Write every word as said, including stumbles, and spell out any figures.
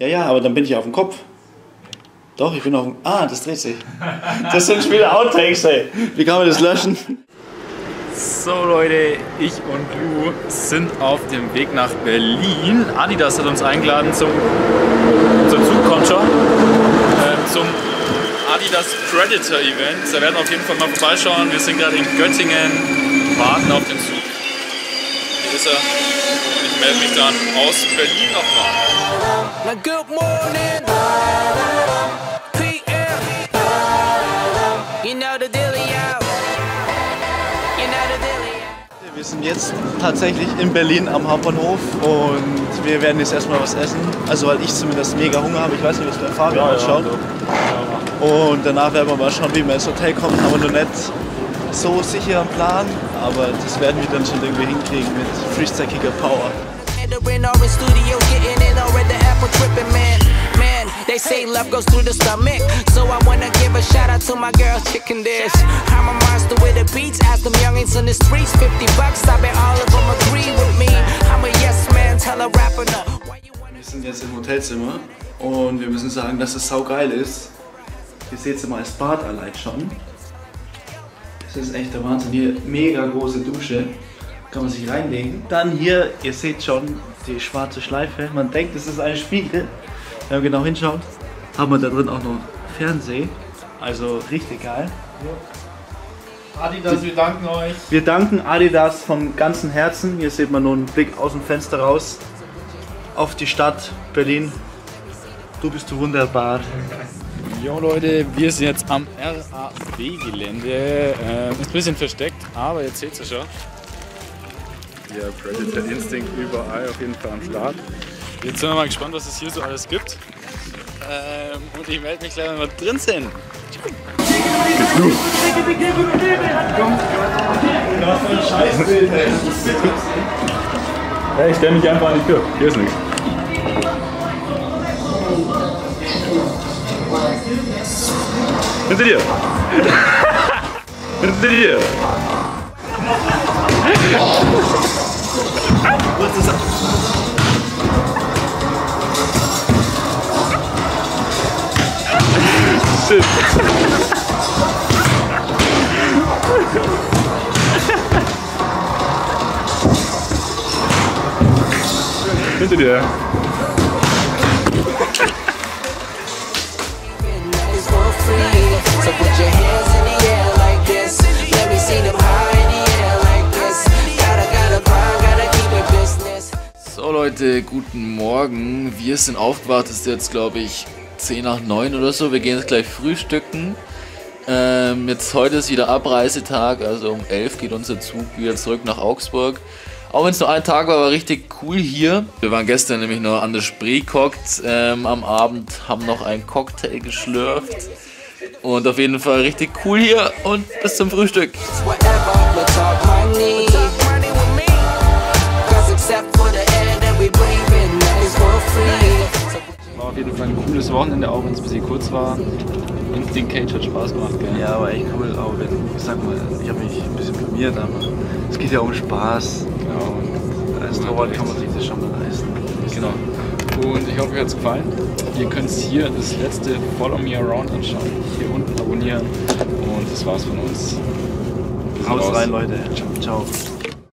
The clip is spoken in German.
Ja, ja, aber dann bin ich auf dem Kopf. Doch, ich bin auf dem... Ah, das dreht sich. Das sind schon wieder Outtakes, ey. Wie kann man das löschen? So Leute, ich und du sind auf dem Weg nach Berlin. Adidas hat uns eingeladen zum... zum Zug kommt schon. Äh, zum Adidas Predator Event. Da werden wir auf jeden Fall mal vorbeischauen. Wir sind gerade in Göttingen, warten auf den Zug. Hier ist er. Ich melde mich dann aus Berlin nochmal. Wir sind jetzt tatsächlich in Berlin am Hauptbahnhof und wir werden jetzt erstmal was essen. Also weil ich zumindest mega Hunger habe. Ich weiß nicht, was der Fabian ja, ausschaut. Ja, ja. Und danach werden wir mal schauen, wie wir ins Hotel kommen. Haben wir noch nicht so sicher einen Plan, aber das werden wir dann schon irgendwie hinkriegen mit freestackiger Power. They say love goes through the stomach, so I wanna give a shout out to my girl Chicken Dish. I'm a monster with the beats, ask them youngins in the streets. fifty bucks, I bet all of them agree with me. I'm a yes man, tell a rapper no. Wir sind jetzt im Hotelzimmer und wir müssen sagen, dass es saugeil ist. Ihr seht es mal als Bad allein schon. Das ist echt der Wahnsinn. Hier mega große Dusche. Kann man sich reinlegen. Dann hier, ihr seht schon die schwarze Schleife. Man denkt, es ist ein Spiegel. Wenn man genau hinschaut, haben wir da drin auch noch Fernseh. Also richtig geil. Adidas, wir danken euch. Wir danken Adidas vom ganzen Herzen. Hier sieht man nur einen Blick aus dem Fenster raus auf die Stadt Berlin. Du bist wunderbar. Jo Leute, wir sind jetzt am R A B-Gelände. Äh, ist ein bisschen versteckt, aber jetzt seht ihr schon. Ja, Predator Instinct überall auf jeden Fall am Start. Jetzt sind wir mal gespannt, was es hier so alles gibt. Ähm, und ich melde mich gleich, wenn wir drin sind. Das ist ein Scheißbild, ey. Hey, ich stelle mich einfach an die Tür. Hier ist nichts. Hinter dir! Hinter dir! Was ist das? Shit. Hinter dir. So Leute, guten Morgen. Wir sind aufgewacht, es ist jetzt glaube ich zehn nach neun oder so, wir gehen jetzt gleich frühstücken. Ähm, jetzt heute ist wieder Abreisetag, also um elf geht unser Zug wieder zurück nach Augsburg. Auch wenn es nur ein Tag war, war richtig cool hier. Wir waren gestern nämlich noch an der Spree gehockt, ähm, am Abend haben noch einen Cocktail geschlürft. Und auf jeden Fall richtig cool hier und bis zum Frühstück. Auf jeden Fall ein cooles Wochenende, auch wenn es ein bisschen kurz war. Instinct Cage hat Spaß gemacht, gell? Ja, war echt cool, auch wenn, ich sag mal, ich habe mich ein bisschen blamiert, aber es geht ja um Spaß. Genau. Und als Torwart kann man sich das schon mal leisten. Genau. Und ich hoffe, euch hat es gefallen. Ihr könnt hier das letzte Follow Me Around anschauen. Hier unten abonnieren. Und das war's von uns. Haut rein, Leute. Ciao. Ciao.